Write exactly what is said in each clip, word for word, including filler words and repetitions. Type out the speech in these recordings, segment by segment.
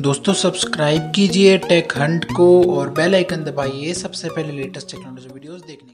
दोस्तों सब्सक्राइब कीजिए take Hunt को और बेल आइकन दबाइए सबसे पहले लेटेस्ट टेक्नोलॉजी वीडियोस देखने के लिए।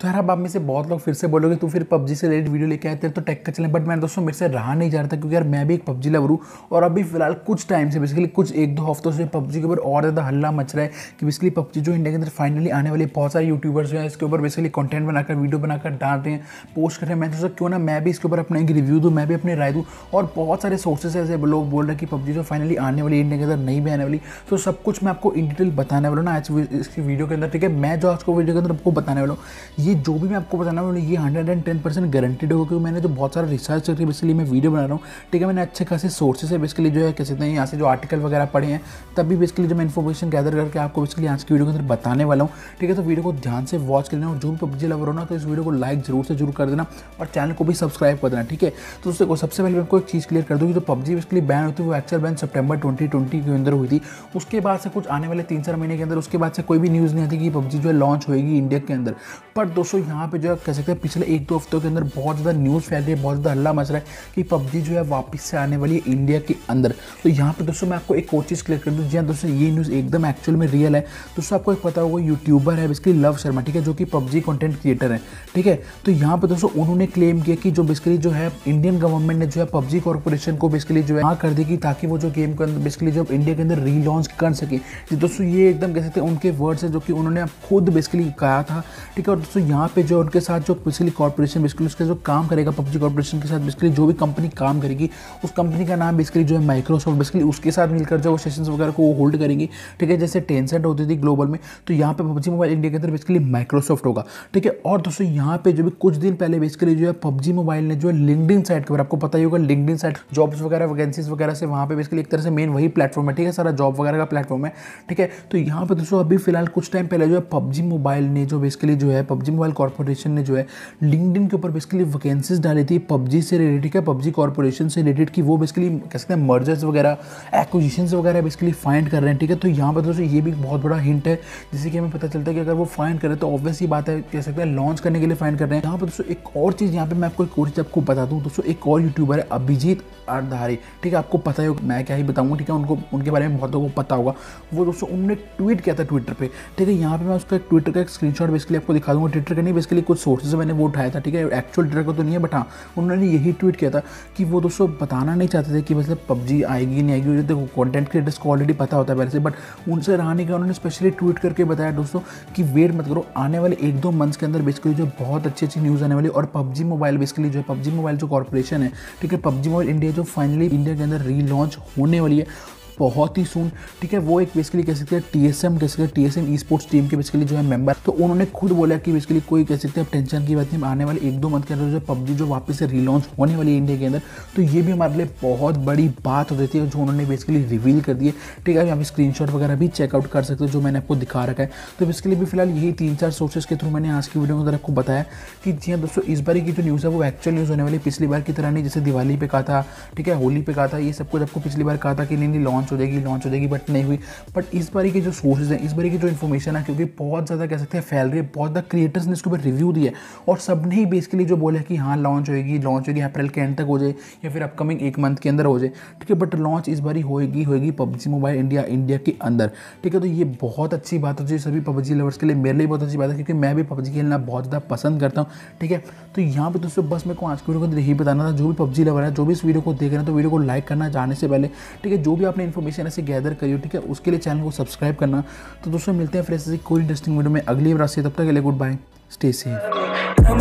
तो यार अब आप में से बहुत लोग फिर से बोलोगे तू फिर पबजी से रिलेटेड वीडियो लेके आए थे तो टेक का चले, बट मैं दोस्तों मेरे से रहा नहीं जा रहा था क्योंकि यार मैं भी एक पबजी लवर हूँ और अभी फिलहाल कुछ टाइम से बेसिकली कुछ एक दो हफ्तों से पबजी के ऊपर और ज़्यादा हल्ला मच रहा है कि बेसिकली पबजी जो इंडिया के अंदर फाइनली आने वाली बहुत सारे यूट्यूबर्स जो है इसके ऊपर बेसिकली कॉन्टेंट बनाकर वीडियो बनाकर डाल रहे हैं, पोस्ट कर रहे हैं। मैं सोचा क्यों ना मैं भी इसके ऊपर अपना एक रिव्यू दूँ, मैं भी अपनी राय दूँ। और बहुत सारे सोर्सेज ऐसे लोग बोल रहे हैं कि पबजी जो फाइनली आने वाली इंडिया के अंदर नहीं भी आने वाली, तो सब कुछ मैं आपको इन डिटेल बताने वाला हूँ ना आज इसकी वीडियो के अंदर। ठीक है, मैं जो आज को वीडियो के अंदर आपको बताने वाला हूँ ये जो भी मैं आपको बताना हूँ ये hundred and ten percent guaranteed होगा क्योंकि मैंने तो बहुत सारा रिसर्च करके बेसिकली मैं वीडियो बना रहा हूँ। ठीक है, मैंने अच्छे खासे सोर्सेस है बेसिकली जो है कह सकते हैं यहाँ से जो आर्टिकल वगैरह पढ़े हैं, तभी बेसिकली जो मैं इन्फॉर्मेशन गैदर करके आपको बेसिकली आज की वीडियो के अंदर बताने वाला हूँ। ठीक है, तो वीडियो को ध्यान से वॉच कर लेना और जो भी पबजी लवर हो ना तो इस वीडियो को लाइक जरूर से जरूर कर देना और चैनल को भी सब्सक्राइब कर देना। ठीक है, तो उसको सबसे पहले मैं आपको एक चीज़ क्लियर कर दूँगी, तो पबजी बेसिकली बैन होती है वो एक्चुअल बैन सितंबर ट्वेंटी ट्वेंटी के अंदर हुई थी। उसके बाद से कुछ आने वाले तीन चार महीने के अंदर उसके बाद से कोई भी न्यूज़ नहीं आती कि पबजी जो है लॉन्च होगी इंडिया के अंदर। पर दोस्तों यहाँ पे जो है कह सकते हैं पिछले एक दो हफ्तों के अंदर बहुत ज़्यादा न्यूज़ फैल रही है, बहुत ज़्यादा हल्ला मच रहा है कि पबजी जो है वापस से आने वाली है इंडिया के अंदर। तो यहाँ पे दोस्तों मैं आपको एक और चीज़ क्लियर कर दूँ, जी हाँ दोस्तों ये न्यूज़ एकदम एक्चुअल में रियल है। दोस्तों आपको एक पता होगा यूट्यूबर है बेसिकली लव शर्मा, ठीक है, जो कि पबजी कॉन्टेंट क्रिएटर है। ठीक है, तो यहाँ पर दोस्तों उन्होंने क्लेम किया कि जो बेसिकली जो है इंडियन गवर्नमेंट ने जो है पबजी कॉर्पोरेशन को बेसिकली जो है हाँ कर दी कि ताकि वो जो गेम के अंदर बेसिकली जो इंडिया के अंदर रीलॉन्च कर सके। दोस्तों ये एकदम कह सकते हैं उनके वर्ड्स हैं जो कि उन्होंने खुद बेसिकली कहा था। ठीक है, और दोस्तों यहाँ पे जो उनके साथ जो बेसिकली कॉर्पोरेशन बेसिकली उसके जो काम करेगा पबजी कॉर्पोरेशन के साथ बेसिकली जो भी कंपनी काम करेगी उस कंपनी का नाम बेसिकली जो है माइक्रोसॉफ्ट बेसिकली उसके साथ मिलकर जो सेशंस वगैरह को वो होल्ड करेंगी। ठीक है, जैसे टेंसेंट होती थी ग्लोबल में, तो यहाँ पे पबजी मोबाइल इंडिया के अंदर बेसिकली माइक्रोसॉफ्ट होगा। ठीक है, और दोस्तों यहाँ पे जो भी कुछ दिन पहले बेसिकली जो है पबजी मोबाइल ने जो है लिंक्डइन साइट के ऊपर, आपको पता ही होगा लिंक्डइन साइट जॉब्स वगैरह वैकेंसीज वगैरह से वहाँ पे बेसिकली एक तरह से मेन वही प्लेटफॉर्म है। ठीक है, सारा जॉब वगैरह का प्लेटफॉर्म है। ठीक है, तो यहाँ पे दोस्तों अभी फिलहाल कुछ टाइम पहले जो है पबजी मोबाइल ने जो बेसिकली जो है पबजी मोबाइल कॉर्पोरेशन ने जो है लिंक्डइन के ऊपर बेसिकली वैकेंसीज डाली थी पबजी से रिलेटेड है, पबजी कॉर्पोरेशन से रिलेटेड कि वो बेसिकली कह सकते हैं मर्जर्स वगैरह एक्विजिशंस वगैरह बेसिकली फाइंड कर रहे हैं। ठीक है, तो यहाँ पर दोस्तों ये भी बहुत बड़ा हिंट है जिससे कि हमें पता चलता है कि अगर वो फाइंड करें तो ऑब्वियसली बात है कह सकते हैं लॉन्च करने के लिए फाइंड कर रहे हैं। यहाँ पर दोस्तों एक और चीज़ यहाँ पर मैं आपको एक और चीज़ आपको बता दूँ दोस्तों, एक और यूट्यूबर है अभिजीत आडधारी। ठीक है, आपको पता ही होगा, मैं क्या ही बताऊँगा। ठीक है, उनको उनके बारे में बहुत लोगों को पता होगा। वो दोस्तों उन्होंने ट्वीट किया था ट्विटर पर। ठीक है, यहाँ पर मैं उसका ट्विटर का एक स्क्रीनशॉट बेसिकली आपको दिखा दूँगा। ट्विटर का नहीं बेसिकली कुछ सोर्सेज मैंने वो उठाया था। ठीक है, एक्चुअल ट्विटर का तो नहीं है, बट हाँ उन्होंने यही ट्वीट किया था कि वो दोस्तों बताना नहीं चाहते थे कि मतलब पबजी आएगी नहीं आएगी। देखो कंटेंट क्रिएटर्स को ऑलरेडी पता होता है वैसे, बट उनसे रहा नहीं गया, उन्होंने स्पेशली ट्वीट करके बताया दोस्तों कि वेट मत करो, आने वाले एक दो मंथ्स के अंदर बेसिकली जो बहुत अच्छी अच्छी न्यूज़ आने वाली है। और पबजी मोबाइल बेसिकली जो है पबजी मोबाइल जो कॉर्पोरेशन है, ठीक है, पबजी मोबाइल इंडिया जो फाइनली इंडिया के अंदर रीलॉन्च होने वाली है बहुत ही सून। ठीक है, वो एक बेसिकली कह सकते हैं टी एस एम कह सकते हैं T S M esports team के बेसिकली जो है मेंबर, तो उन्होंने खुद बोला कि बेसिकली कोई कह सकते हैं टेंशन की बात नहीं, आने वाले एक दो मंथ के अंदर जो पबजी जो वापस से रिलॉन्च होने वाली है इंडिया के अंदर। तो ये भी हमारे लिए बहुत बड़ी बात हो जाती है जो उन्होंने बेसिकली रिवील कर दी है। ठीक है, आप स्क्रीन शॉट वगैरह भी चेकआउट कर सकते हो जो मैंने आपको दिखा रखा है। तो बेसिकली भी फिलहाल यही तीन चार सोर्सेज के थ्रू मैंने आज की वीडियो के अंदर आपको बताया कि जी हाँ दोस्तों इस बार की जो न्यूज़ है वो एक्चुअल न्यूज़ होने वाली, पिछली बार की तरह नहीं जैसे दिवाली पे कहा था। ठीक है, होली पे कहा था, ये सब कुछ आपको पिछली बार कहा था कि नहीं लॉन्च हो जाएगी लॉन्च हो जाएगी बट नहीं हुई। बट इस बारी के जो सोर्सेज हैं, इस बारी की जो इन्फॉर्मेशन है, क्योंकि बहुत ज़्यादा कह सकते हैं फैल रही है, बहुत ज़्यादा क्रिएटर्स ने इसके ऊपर रिव्यू दिया और सब ने ही बेसिकली जो बोला कि हाँ लॉन्च होएगी लॉन्च होगी अप्रैल के एंड तक हो जाए या फिर अपकमिंग एक मंथ के अंदर हो जाए। ठीक है, बट लॉन्च इस बारी होएगी होएगी पबजी मोबाइल इंडिया इंडिया के अंदर। ठीक है, तो ये बहुत अच्छी बात होती है सभी पबजी लवर्स के लिए, मेरे लिए बहुत अच्छी बात है क्योंकि मैं भी पबजी खेलना बहुत ज़्यादा पसंद करता हूँ। ठीक है, तो यहाँ पर दोस्तों बस मेरे को आज की वीडियो को यही बताना था, जो भी पबजी लवर है, जो भी इस वीडियो को देख रहे हैं तो वीडियो को लाइक करना जाने से पहले। ठीक है, जो भी आपने इन्फॉर्मेशन ऐसे गैदर करियो। ठीक है, उसके लिए चैनल को सब्सक्राइब करना। तो दोस्तों मिलते हैं फिर ऐसे कोई इंटरेस्टिंग वीडियो में अगली बार से, तब तक के लिए गुड बाय, स्टे सेफ।